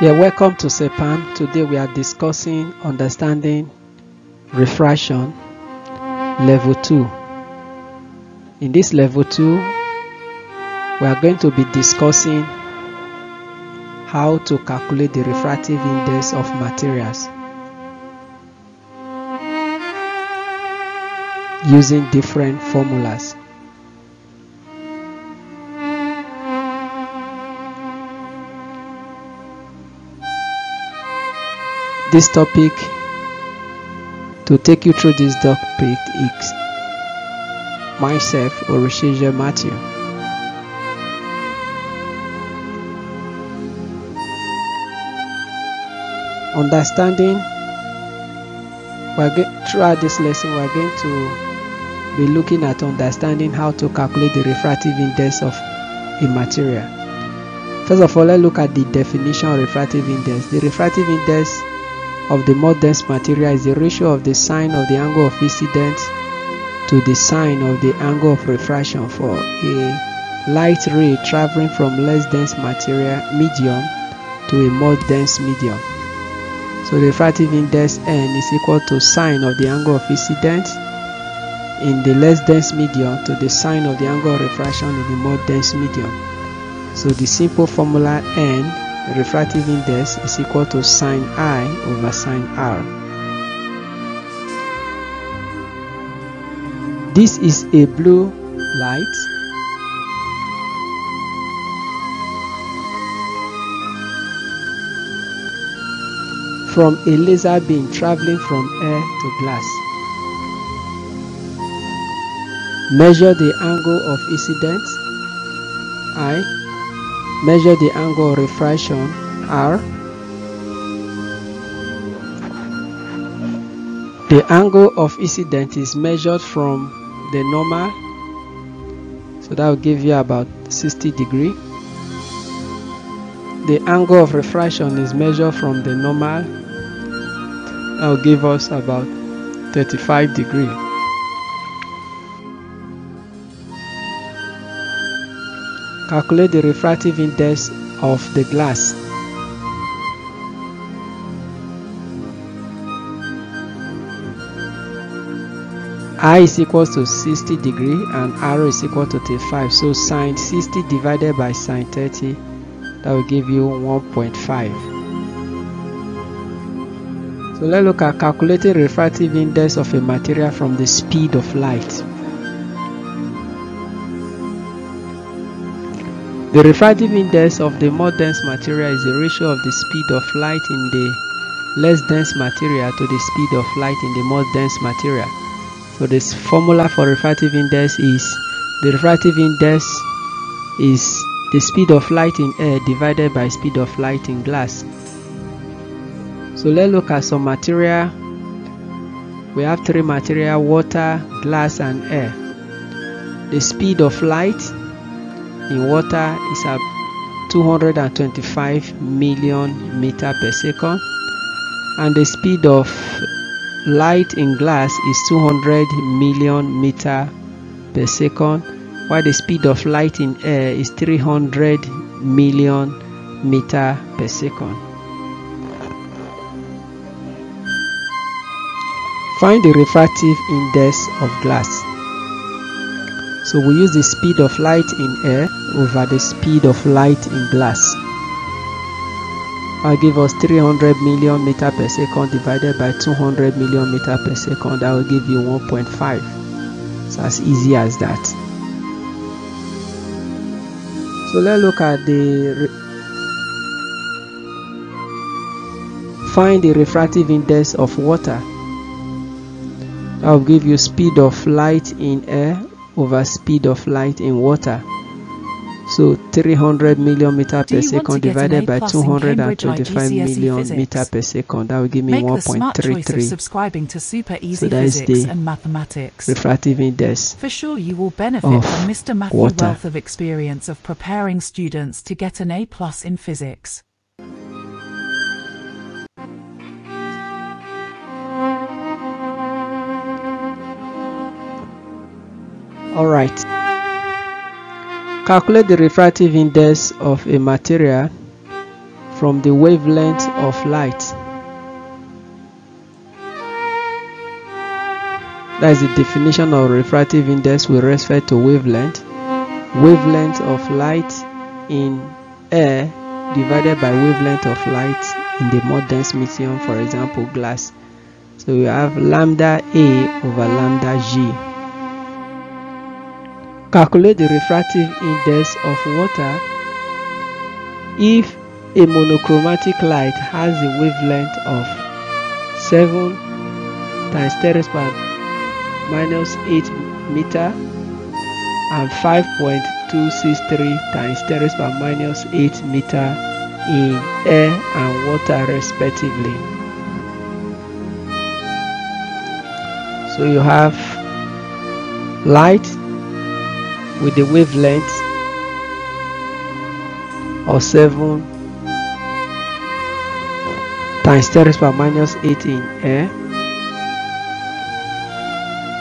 Yeah, welcome to SEPAM. Today we are discussing understanding refraction level 2. In this level 2, we are going to be discussing how to calculate the refractive index of materials using different formulas. This topic, to take you through this topic, is myself, Orishijia Matthew. Understanding, throughout this lesson, we are going to be looking at understanding how to calculate the refractive index of a material. First of all, let's look at the definition of refractive index. The refractive index of the more dense material is the ratio of the sine of the angle of incidence to the sine of the angle of refraction for a light ray traveling from less dense material medium to a more dense medium. So the refractive index n is equal to sine of the angle of incidence in the less dense medium to the sine of the angle of refraction in the more dense medium. So the simple formula n, refractive index, is equal to sine I over sine R. This is a blue light. From a laser beam traveling from air to glass. Measure the angle of incidence I. Measure the angle of refraction R. The angle of incidence is measured from the normal, so that will give you about 60 degrees. The angle of refraction is measured from the normal, that will give us about 35 degrees. Calculate the refractive index of the glass. I is equal to 60 degree and R is equal to 35. So sine 60 divided by sine 30, that will give you 1.5. So let's look at calculating refractive index of a material from the speed of light. The refractive index of the more dense material is the ratio of the speed of light in the less dense material to the speed of light in the more dense material. So this formula for refractive index is, the refractive index is the speed of light in air divided by speed of light in glass. So let's look at some material. We have three material: water, glass and air. The speed of light in water is at 225 million meters per second, and the speed of light in glass is 200 million meters per second, while the speed of light in air is 300 million meters per second. Find the refractive index of glass. So we use the speed of light in air over the speed of light in glass. I'll give us 300 million meter per second divided by 200 million meter per second. That will give you 1.5. It's as easy as that. So let's look at find the refractive index of water. That will give you speed of light in air over speed of light in water. So 300 million meter per second divided by 225 million meter per second, that will give me 1.33. Subscribing to Super Easy Physics and Mathematics refractive index. For sure you will benefit from Mr. Matthew's wealth of experience of preparing students to get an A+ in physics. Alright, calculate the refractive index of a material from the wavelength of light. That is the definition of refractive index with respect to wavelength. Wavelength of light in air divided by wavelength of light in the more dense medium, for example glass. So we have lambda A over lambda G. Calculate the refractive index of water if a monochromatic light has a wavelength of 7 times 10 raised by minus 8 meter and 5.263 times 10 raised by minus 8 meter in air and water respectively. So you have light with the wavelength of 7 times 10 raised by minus 8 in air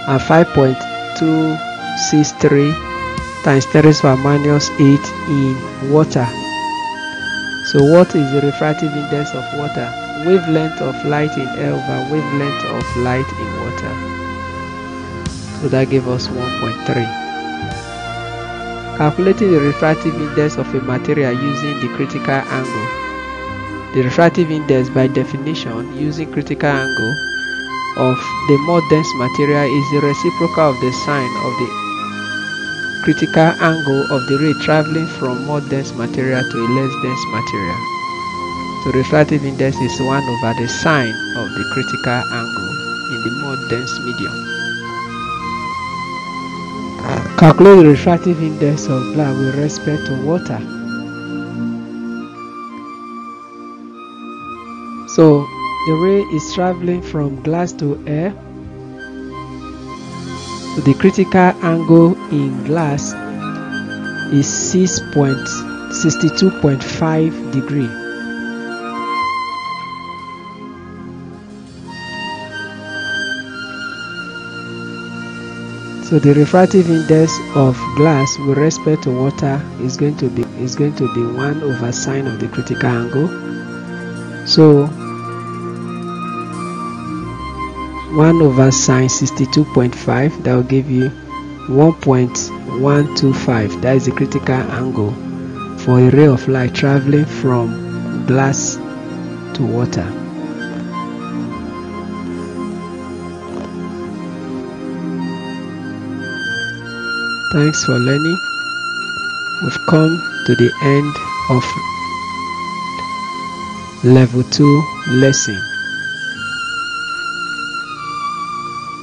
and 5.263 times 10 raised by minus 8 in water. So what is the refractive index of water? Wavelength of light in air over wavelength of light in water. So that gave us 1.3. Calculating the refractive index of a material using the critical angle. The refractive index by definition using critical angle of the more dense material is the reciprocal of the sine of the critical angle of the ray traveling from more dense material to a less dense material. So refractive index is 1 over the sine of the critical angle in the more dense medium. Calculate the refractive index of glass with respect to water. So the ray is traveling from glass to air. So the critical angle in glass is 62.5 degree. So the refractive index of glass with respect to water is going to be 1 over sine of the critical angle. So 1 over sine 62.5, that will give you 1.125. that is the critical angle for a ray of light traveling from glass to water. Thanks for learning. We've come to the end of level 2 lesson.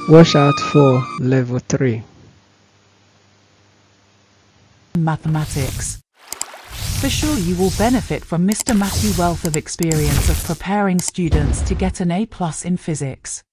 Watch out for level 3. Mathematics. For sure you will benefit from Mr. Matthew's wealth of experience of preparing students to get an A+ in physics.